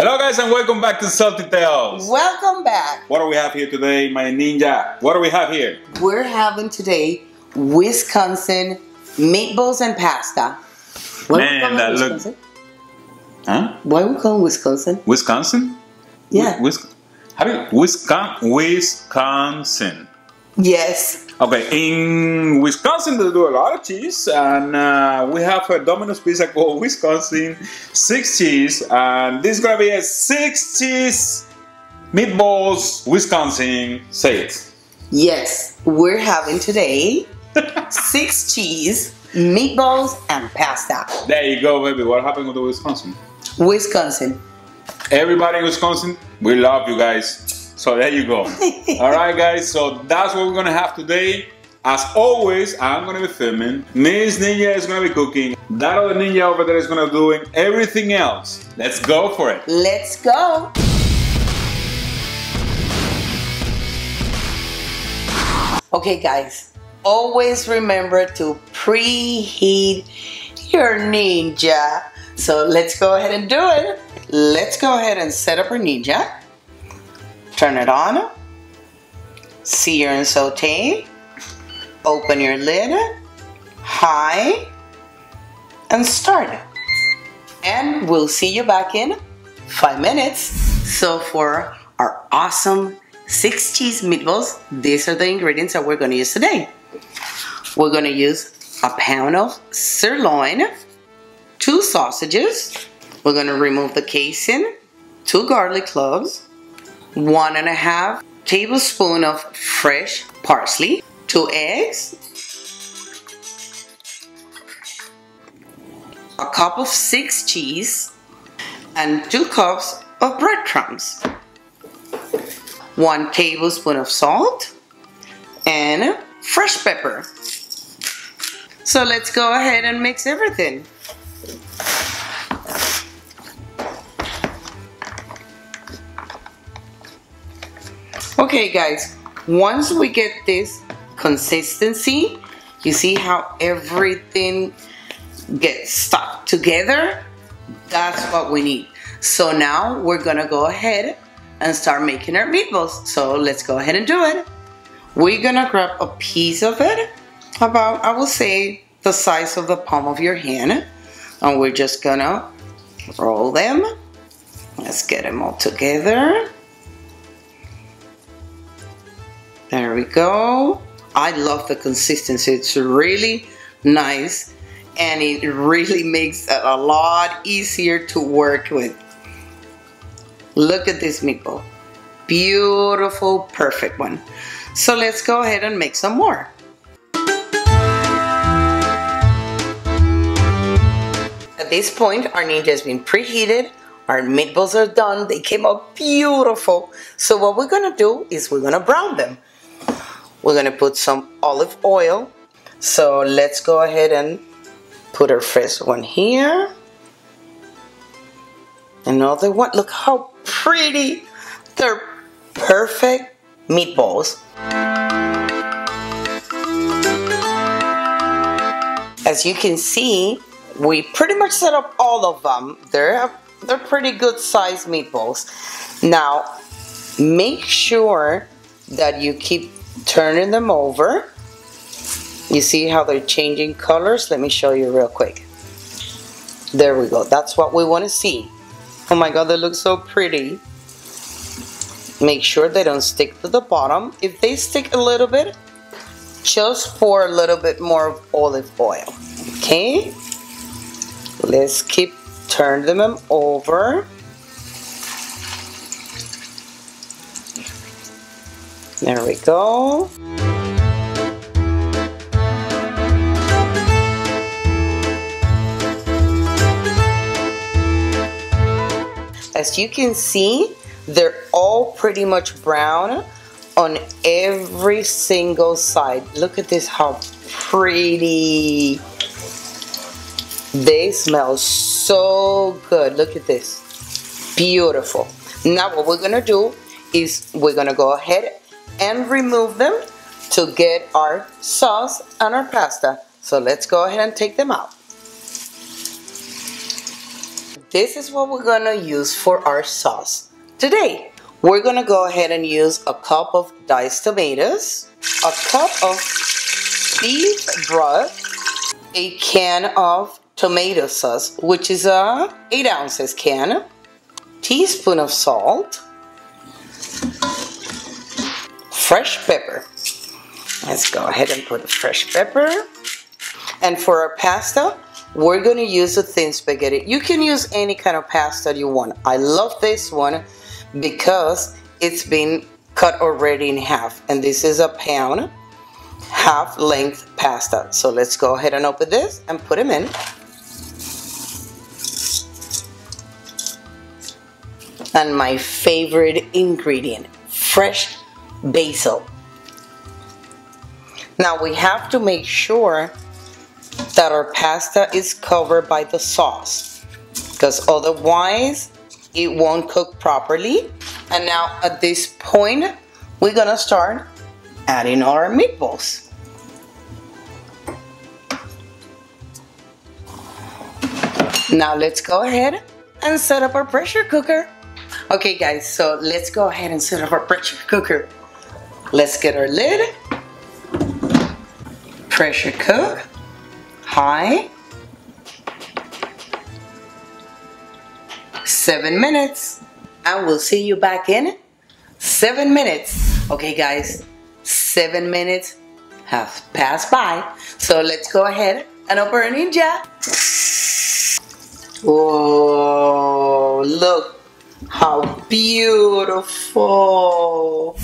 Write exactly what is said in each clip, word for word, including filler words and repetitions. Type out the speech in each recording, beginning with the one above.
Hello guys and welcome back to Salty Tales. Welcome back. What do we have here today, my ninja? What do we have here? We're having today Wisconsin meatballs and pasta. What Man, that Wisconsin? Look. Huh? Why we call Wisconsin? Wisconsin? Yeah. Wis have you Wisconsin? Wisconsin. Yes. Okay, in Wisconsin they do a lot of cheese, and uh, we have a Domino's pizza called Wisconsin six cheese, and this is gonna be a six cheese meatballs Wisconsin. Say it. Yes, we're having today six cheese meatballs and pasta. There you go, baby. What happened with the Wisconsin? Wisconsin. Everybody in Wisconsin, we love you guys. So there you go. All right, guys. So that's what we're gonna have today. As always, I'm gonna be filming. Miss Ninja is gonna be cooking. That other ninja over there is gonna be doing everything else. Let's go for it. Let's go. Okay, guys. Always remember to preheat your ninja. So let's go ahead and do it. Let's go ahead and set up our ninja. Turn it on, sear and saute, open your lid, high, and start. And we'll see you back in five minutes. So for our awesome six cheese meatballs, these are the ingredients that we're gonna use today. We're gonna use a pound of sirloin, two sausages, we're gonna remove the casing, two garlic cloves, one and a half tablespoon of fresh parsley, two eggs, a cup of six cheese, and two cups of breadcrumbs, one tablespoon of salt, and fresh pepper. So let's go ahead and mix everything. Okay guys, once we get this consistency, you see how everything gets stuck together? That's what we need. So now we're gonna go ahead and start making our meatballs. So let's go ahead and do it. We're gonna grab a piece of it, about, I will say, the size of the palm of your hand. And we're just gonna roll them. Let's get them all together. There we go. I love the consistency. It's really nice and it really makes it a lot easier to work with. Look at this meatball. Beautiful, perfect one. So let's go ahead and make some more. At this point, our ninja has been preheated. Our meatballs are done. They came out beautiful. So what we're gonna do is we're gonna brown them. We're gonna put some olive oil. So let's go ahead and put our first one here. Another one. Look how pretty. They're perfect meatballs. As you can see, we pretty much set up all of them. They're they're pretty good sized meatballs. Now, make sure that you keep turning them over. You see how they're changing colors? Let me show you real quick. There we go. That's what we want to see. Oh my god, they look so pretty. Make sure they don't stick to the bottom. If they stick a little bit, just pour a little bit more of olive oil. Okay? Let's keep turning them over. There we go. As you can see, they're all pretty much brown on every single side. Look at this, how pretty. They smell so good. Look at this. Beautiful. Now what we're gonna do is we're gonna go ahead and remove them to get our sauce and our pasta. So let's go ahead and take them out. this is what we're gonna use for our sauce. Today, we're gonna go ahead and use a cup of diced tomatoes, a cup of beef broth, a can of tomato sauce, which is a eight ounces can, teaspoon of salt, fresh pepper. Let's go ahead and put the fresh pepper. And for our pasta, we're gonna use a thin spaghetti. You can use any kind of pasta you want. I love this one because it's been cut already in half, and this is a pound half length pasta. So let's go ahead and open this and put them in. And my favorite ingredient, fresh basil. Now we have to make sure that our pasta is covered by the sauce, because otherwise it won't cook properly. And now at this point, we're gonna start adding our meatballs. Now let's go ahead and set up our pressure cooker. Okay guys, so let's go ahead and set up our pressure cooker. Let's get our lid, pressure cook, high, seven minutes, and we'll see you back in seven minutes. Okay guys, seven minutes have passed by, so let's go ahead and open our Ninja. Oh, look. How beautiful!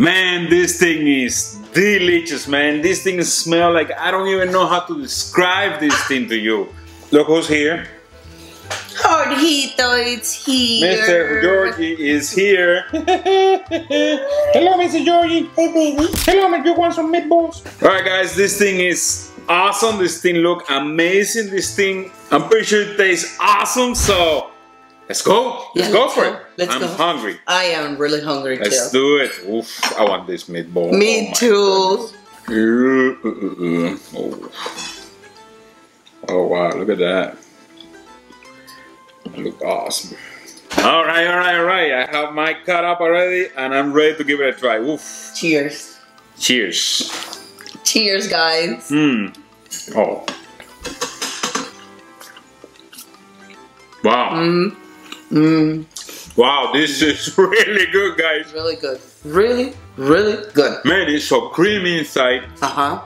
Man, this thing is delicious, man. This thing smells like, I don't even know how to describe this thing to you. Look who's here. Jorgito, it's here. Mister Georgie is here. Hello, Mister Georgie. Hey, baby. Hello, man. You want some meatballs? All right, guys, this thing is awesome. This thing looks amazing. This thing, I'm pretty sure it tastes awesome, so... Let's go. Let's yeah, go let's for go. it. Let's I'm go. hungry. I am really hungry let's too. Let's do it. Oof, I want this meatball. Me oh too. Uh, uh, uh, uh. Oh. oh wow, look at that. It looks awesome. All right, all right, all right. I have my cut up already and I'm ready to give it a try. Oof. Cheers. Cheers. Cheers, guys. Mm. Oh. Wow. Mm. Mm. Wow, this is really good, guys. Really good. Really, really good. Man, it's so creamy inside. Uh-huh.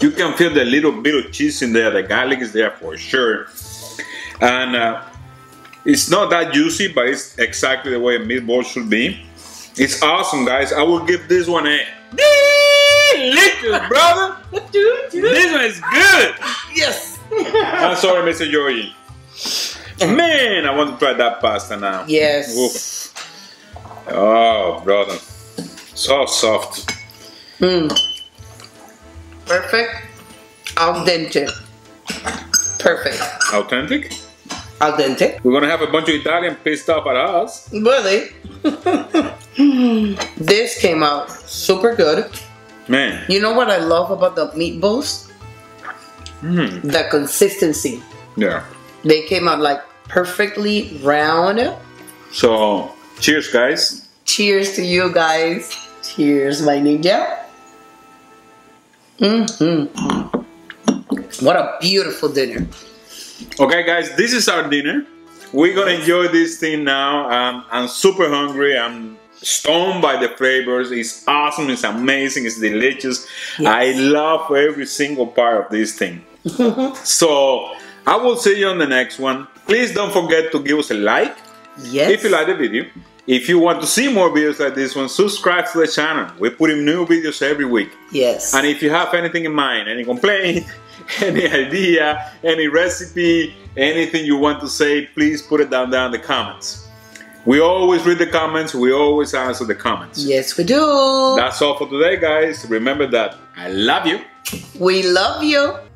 You can feel the little bit of cheese in there. The garlic is there for sure. And uh, it's not that juicy, but it's exactly the way a meatball should be. It's awesome, guys. I will give this one a delicious, brother. This one is good. Yes. I'm sorry, Mister Georgie. Man, I want to try that pasta now. Yes. Oof. Oh, brother. So soft. Mm. Perfect. Al dente. Perfect. Authentic? Al dente. We're going to have a bunch of Italians pissed off at us. Really? This came out super good. Man. You know what I love about the meatballs? Mm. The consistency. Yeah. They came out like perfectly round. So, cheers, guys. Cheers to you guys. Cheers, my ninja. Mm-hmm. What a beautiful dinner. Okay, guys, this is our dinner. We're gonna enjoy this thing now. Um, I'm super hungry. I'm stoned by the flavors. It's awesome. It's amazing. It's delicious. Yes. I love every single part of this thing. So... I will see you on the next one. Please don't forget to give us a like. Yes. If you like the video, If you want to see more videos like this one, subscribe to the channel. We put in new videos every week. Yes. And if you have anything in mind, any complaint, any idea, any recipe, anything you want to say, please put it down, down in the comments. We always read the comments. We always answer the comments. Yes, we do. That's all for today, guys. Remember that I love you. We love you.